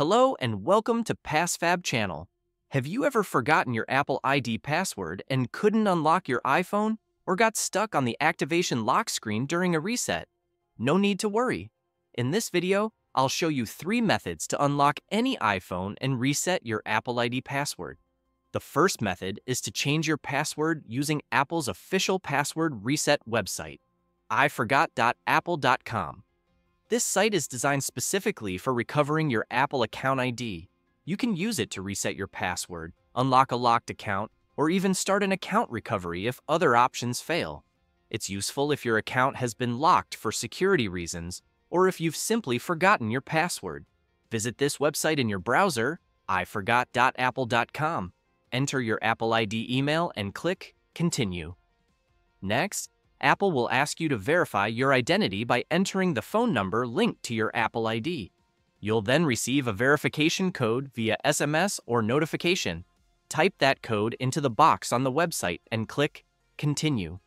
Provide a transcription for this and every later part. Hello and welcome to PassFab channel. Have you ever forgotten your Apple ID password and couldn't unlock your iPhone, or got stuck on the activation lock screen during a reset? No need to worry. In this video, I'll show you 3 methods to unlock any iPhone and reset your Apple ID password. The first method is to change your password using Apple's official password reset website, iForgot.apple.com. This site is designed specifically for recovering your Apple account ID. You can use it to reset your password, unlock a locked account, or even start an account recovery if other options fail. It's useful if your account has been locked for security reasons, or if you've simply forgotten your password. Visit this website in your browser, iForgot.apple.com. Enter your Apple ID email and click Continue. Next, Apple will ask you to verify your identity by entering the phone number linked to your Apple ID. You'll then receive a verification code via SMS or notification. Type that code into the box on the website and click Continue.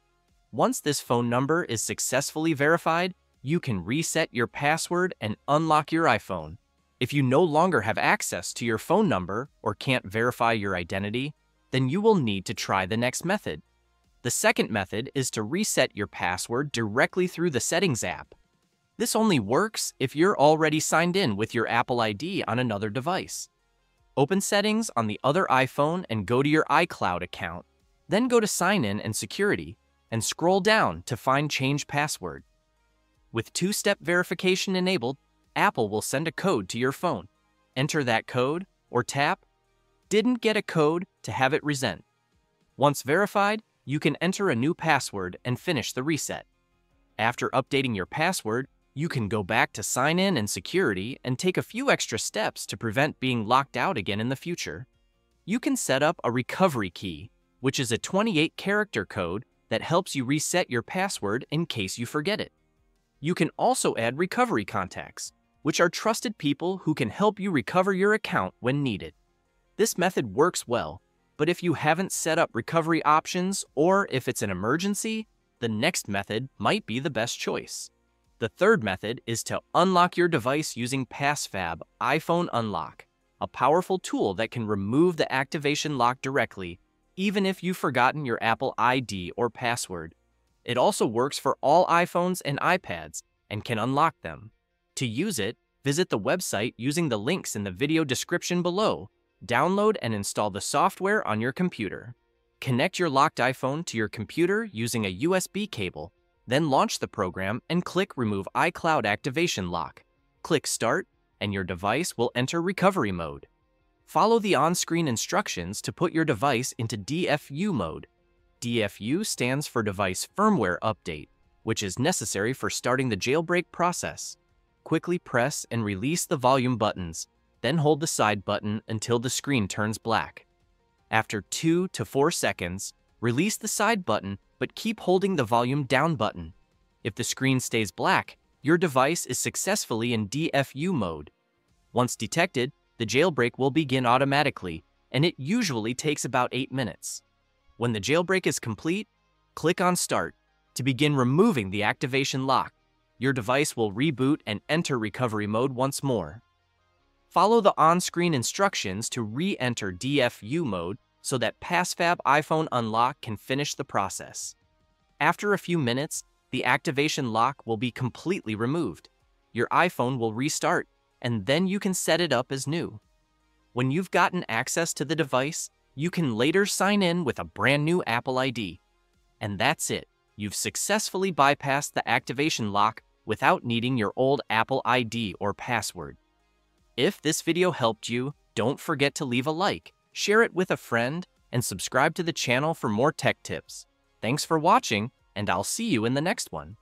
Once this phone number is successfully verified, you can reset your password and unlock your iPhone. If you no longer have access to your phone number or can't verify your identity, then you will need to try the next method. The second method is to reset your password directly through the Settings app. This only works if you're already signed in with your Apple ID on another device. Open Settings on the other iPhone and go to your iCloud account. Then go to Sign In and Security and scroll down to find Change Password. With two-step verification enabled, Apple will send a code to your phone. Enter that code or tap Didn't Get a Code to have it resent. Once verified, you can enter a new password and finish the reset. After updating your password, you can go back to Sign In and Security and take a few extra steps to prevent being locked out again in the future. You can set up a recovery key, which is a 28-character code that helps you reset your password in case you forget it. You can also add recovery contacts, which are trusted people who can help you recover your account when needed. This method works well, but if you haven't set up recovery options or if it's an emergency, the next method might be the best choice. The third method is to unlock your device using PassFab iPhone Unlock, a powerful tool that can remove the activation lock directly, even if you've forgotten your Apple ID or password. It also works for all iPhones and iPads and can unlock them. To use it, visit the website using the links in the video description below. Download and install the software on your computer. Connect your locked iPhone to your computer using a USB cable, then launch the program and click Remove iCloud Activation Lock. Click Start, and your device will enter recovery mode. Follow the on-screen instructions to put your device into DFU mode. DFU stands for Device Firmware Update, which is necessary for starting the jailbreak process. Quickly press and release the volume buttons, then hold the side button until the screen turns black. After 2 to 4 seconds, release the side button but keep holding the volume down button. If the screen stays black, your device is successfully in DFU mode. Once detected, the jailbreak will begin automatically, and it usually takes about 8 minutes. When the jailbreak is complete, click on Start to begin removing the activation lock. Your device will reboot and enter recovery mode once more. Follow the on-screen instructions to re-enter DFU mode so that PassFab iPhone Unlock can finish the process. After a few minutes, the activation lock will be completely removed. Your iPhone will restart, and then you can set it up as new. When you've gotten access to the device, you can later sign in with a brand new Apple ID. And that's it. You've successfully bypassed the activation lock without needing your old Apple ID or password. If this video helped you, don't forget to leave a like, share it with a friend, and subscribe to the channel for more tech tips. Thanks for watching, and I'll see you in the next one.